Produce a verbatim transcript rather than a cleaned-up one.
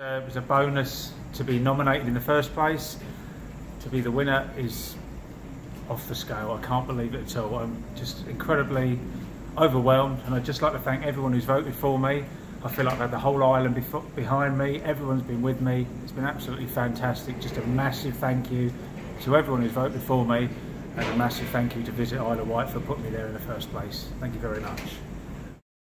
Uh, it was a bonus to be nominated in the first place. To be the winner is off the scale. I can't believe it at all. I'm just incredibly overwhelmed, and I'd just like to thank everyone who's voted for me. I feel like I've had the whole island before, behind me. Everyone's been with me. It's been absolutely fantastic. Just a massive thank you to everyone who's voted for me, and a massive thank you to Visit Isle of Wight for putting me there in the first place. Thank you very much.